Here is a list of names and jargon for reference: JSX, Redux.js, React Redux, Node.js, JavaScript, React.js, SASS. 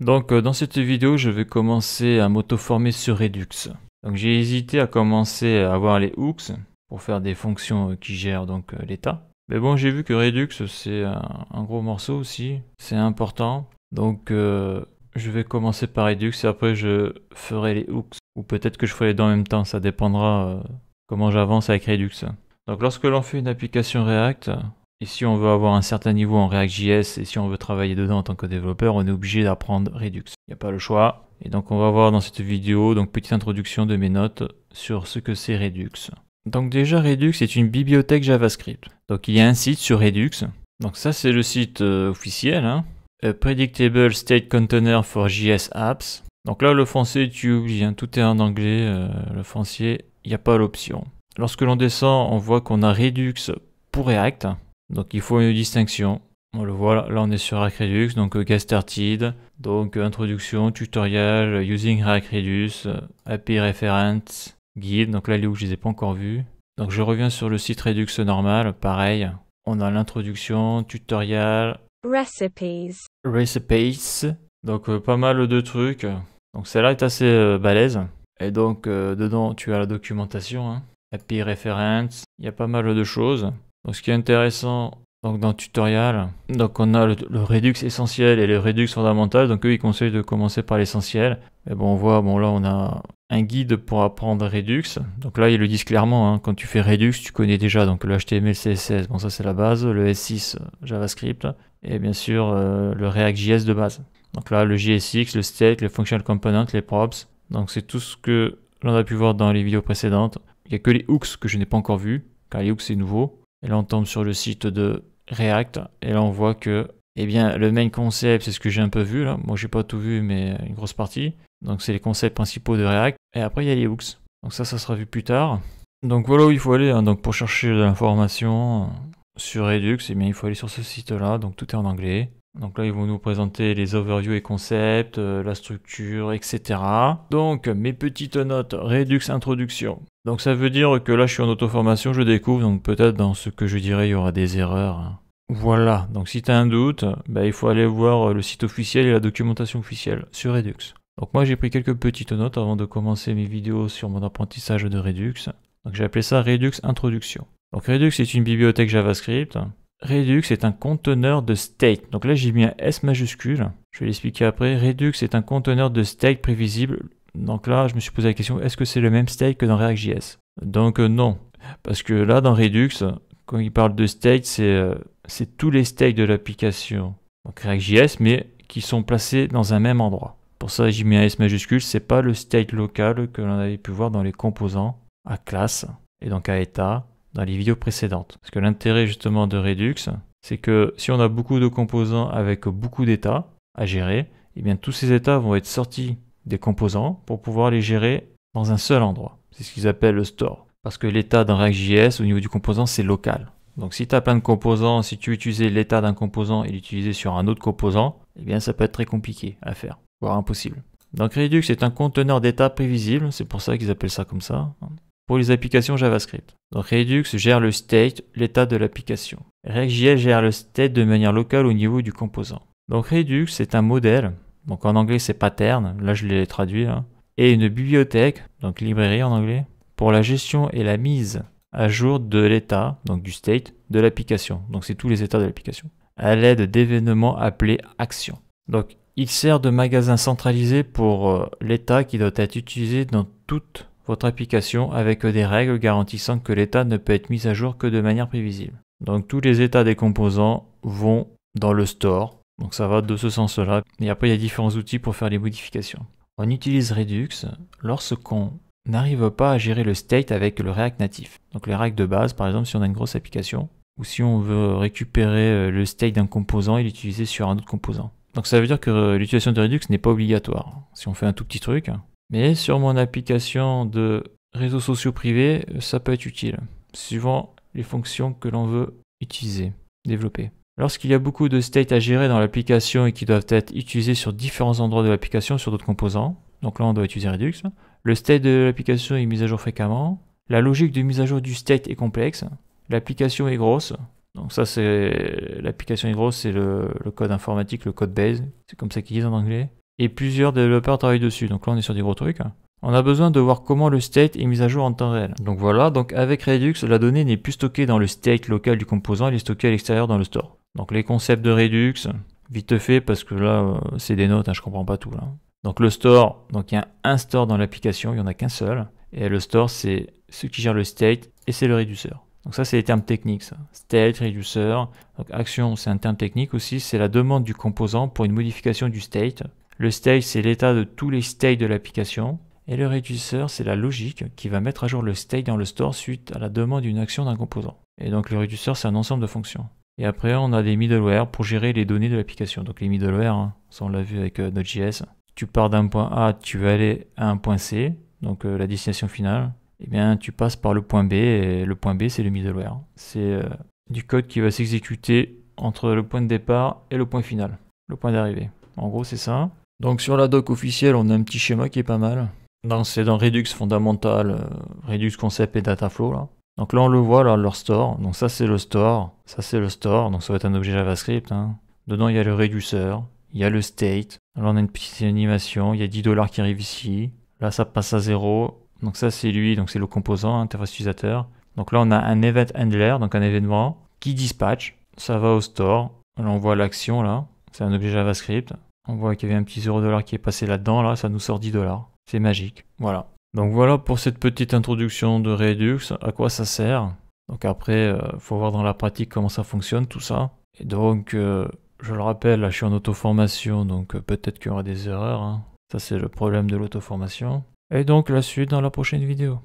Donc dans cette vidéo, je vais commencer à m'auto-former sur Redux. Donc j'ai hésité à commencer à avoir les hooks pour faire des fonctions qui gèrent donc l'état. Mais bon, j'ai vu que Redux, c'est un gros morceau aussi, c'est important. Donc je vais commencer par Redux et après je ferai les hooks. Ou peut-être que je ferai les deux en même temps, ça dépendra comment j'avance avec Redux. Donc lorsque l'on fait une application React, et si on veut avoir un certain niveau en React.js, et si on veut travailler dedans en tant que développeur, on est obligé d'apprendre Redux. Il n'y a pas le choix. Et donc on va voir dans cette vidéo, donc petite introduction de mes notes sur ce que c'est Redux. Donc déjà Redux est une bibliothèque JavaScript. Donc il y a un site sur Redux. Donc ça c'est le site officiel. Hein. Predictable State Container for JS Apps. Donc là, le français, tu oublies, hein, tout est en anglais, le français, il n'y a pas l'option. Lorsque l'on descend, on voit qu'on a Redux pour React, donc il faut une distinction. On le voit, là on est sur React Redux, donc Get Started, donc introduction, tutoriel, Using React Redux, API Reference, Guide, donc là les hooks, je ne les ai pas encore vus. Donc je reviens sur le site Redux normal, pareil, on a l'introduction, tutoriel, Recipes, donc pas mal de trucs. Donc celle-là est assez balèze. Et donc dedans tu as la documentation, hein. API Reference, il y a pas mal de choses. Donc ce qui est intéressant donc dans le tutoriel, donc on a le Redux essentiel et le Redux fondamental. Donc eux ils conseillent de commencer par l'essentiel. Mais bon on voit, bon là on a un guide pour apprendre Redux. Donc là ils le disent clairement, hein. Quand tu fais Redux tu connais déjà donc le HTML, le CSS, bon ça c'est la base, le S6 JavaScript et bien sûr le React.js de base. Donc là, le JSX, le state, les functional components, les props. Donc c'est tout ce que l'on a pu voir dans les vidéos précédentes. Il n'y a que les hooks que je n'ai pas encore vus, car les hooks c'est nouveau. Et là on tombe sur le site de React, et là on voit que eh bien, le main concept, c'est ce que j'ai un peu vu là. Moi j'ai pas tout vu, mais une grosse partie. Donc c'est les concepts principaux de React. Et après il y a les hooks. Donc ça sera vu plus tard. Donc voilà où il faut aller, hein. Donc pour chercher de l'information sur Redux, eh bien, il faut aller sur ce site-là. Donc tout est en anglais. Donc là, ils vont nous présenter les overviews et concepts, la structure, etc. Donc, mes petites notes, Redux introduction. Donc ça veut dire que là, je suis en auto-formation, je découvre. Donc peut-être dans ce que je dirais, il y aura des erreurs. Voilà, donc si tu as un doute, bah, il faut aller voir le site officiel et la documentation officielle sur Redux. Donc moi, j'ai pris quelques petites notes avant de commencer mes vidéos sur mon apprentissage de Redux. Donc j'ai appelé ça Redux introduction. Donc Redux est une bibliothèque JavaScript. Redux est un conteneur de state. Donc là, j'ai mis un S majuscule. Je vais l'expliquer après. Redux est un conteneur de state prévisible. Donc là, je me suis posé la question, est-ce que c'est le même state que dans React.js? Donc non. Parce que là, dans Redux, quand il parle de state, c'est tous les states de l'application. Donc React.js, mais qui sont placés dans un même endroit. Pour ça, j'ai mis un S majuscule. C'est pas le state local que l'on avait pu voir dans les composants à classe et donc à état dans les vidéos précédentes. Parce que l'intérêt justement de Redux, c'est que si on a beaucoup de composants avec beaucoup d'états à gérer, eh bien tous ces états vont être sortis des composants pour pouvoir les gérer dans un seul endroit. C'est ce qu'ils appellent le store. Parce que l'état dans React.js au niveau du composant, c'est local. Donc si tu as plein de composants, si tu utilisais l'état d'un composant et l'utiliser sur un autre composant, eh bien ça peut être très compliqué à faire, voire impossible. Donc Redux est un conteneur d'états prévisible, c'est pour ça qu'ils appellent ça comme ça. Pour les applications JavaScript. Donc Redux gère le state, l'état de l'application. React.js gère le state de manière locale au niveau du composant. Donc Redux c'est un modèle, donc en anglais c'est pattern, là je l'ai traduit, hein, et une bibliothèque, donc librairie en anglais, pour la gestion et la mise à jour de l'état, donc du state, de l'application. Donc c'est tous les états de l'application. À l'aide d'événements appelés actions. Donc il sert de magasin centralisé pour l'état qui doit être utilisé dans toute votre application avec des règles garantissant que l'état ne peut être mis à jour que de manière prévisible. Donc tous les états des composants vont dans le store. Donc ça va de ce sens-là. Et après il y a différents outils pour faire les modifications. On utilise Redux lorsqu'on n'arrive pas à gérer le state avec le React natif. Donc les règles de base, par exemple si on a une grosse application, ou si on veut récupérer le state d'un composant et l'utiliser sur un autre composant. Donc ça veut dire que l'utilisation de Redux n'est pas obligatoire. Si on fait un tout petit truc, mais sur mon application de réseaux sociaux privés, ça peut être utile, suivant les fonctions que l'on veut utiliser, développer. Lorsqu'il y a beaucoup de states à gérer dans l'application et qui doivent être utilisés sur différents endroits de l'application, sur d'autres composants, donc là on doit utiliser Redux, le state de l'application est mis à jour fréquemment, la logique de mise à jour du state est complexe, l'application est grosse, donc ça c'est l'application est grosse, c'est le code informatique, le code base, c'est comme ça qu'ils disent en anglais. et plusieurs développeurs travaillent dessus. Donc là, on est sur des gros trucs. On a besoin de voir comment le state est mis à jour en temps réel. Donc voilà, donc avec Redux, la donnée n'est plus stockée dans le state local du composant, elle est stockée à l'extérieur dans le store. Donc les concepts de Redux, vite fait, parce que là, c'est des notes, hein, je comprends pas tout là. Donc le store, donc il y a un store dans l'application, il n'y en a qu'un seul. Et le store, c'est ce qui gère le state et c'est le réduceur. Donc ça, c'est les termes techniques, ça. State, reducer. Donc action, c'est un terme technique aussi, c'est la demande du composant pour une modification du state. Le state, c'est l'état de tous les states de l'application. Et le reducer, c'est la logique qui va mettre à jour le state dans le store suite à la demande d'une action d'un composant. Et donc le reducer, c'est un ensemble de fonctions. Et après, on a des middleware pour gérer les données de l'application. Donc les middleware, hein, ça on l'a vu avec Node.js. Tu pars d'un point A, tu vas aller à un point C, donc la destination finale. Eh bien, tu passes par le point B, et le point B, c'est le middleware. C'est du code qui va s'exécuter entre le point de départ et le point final, le point d'arrivée. En gros, c'est ça. Donc sur la doc officielle, on a un petit schéma qui est pas mal. C'est dans Redux Fondamental, Redux Concept et Dataflow. Là. Donc là, on le voit, là, leur store. Donc ça, c'est le store. Ça, c'est le store. Donc ça va être un objet JavaScript. Hein. Dedans, il y a le réduceur. Il y a le state. Là, on a une petite animation. Il y a 10$ qui arrivent ici. Là, ça passe à 0. Donc ça c'est lui, donc c'est le composant, interface utilisateur. Donc là on a un event handler, donc un événement, qui dispatch. Ça va au store. Là on voit l'action là, c'est un objet JavaScript. On voit qu'il y avait un petit 0$ qui est passé là-dedans, là ça nous sort 10$. C'est magique. Voilà. Donc voilà pour cette petite introduction de Redux, à quoi ça sert. Donc après, faut voir dans la pratique comment ça fonctionne, tout ça. Et donc, je le rappelle, là je suis en auto-formation, donc peut-être qu'il y aura des erreurs. Hein. Ça c'est le problème de l'auto-formation. Et donc la suite dans la prochaine vidéo.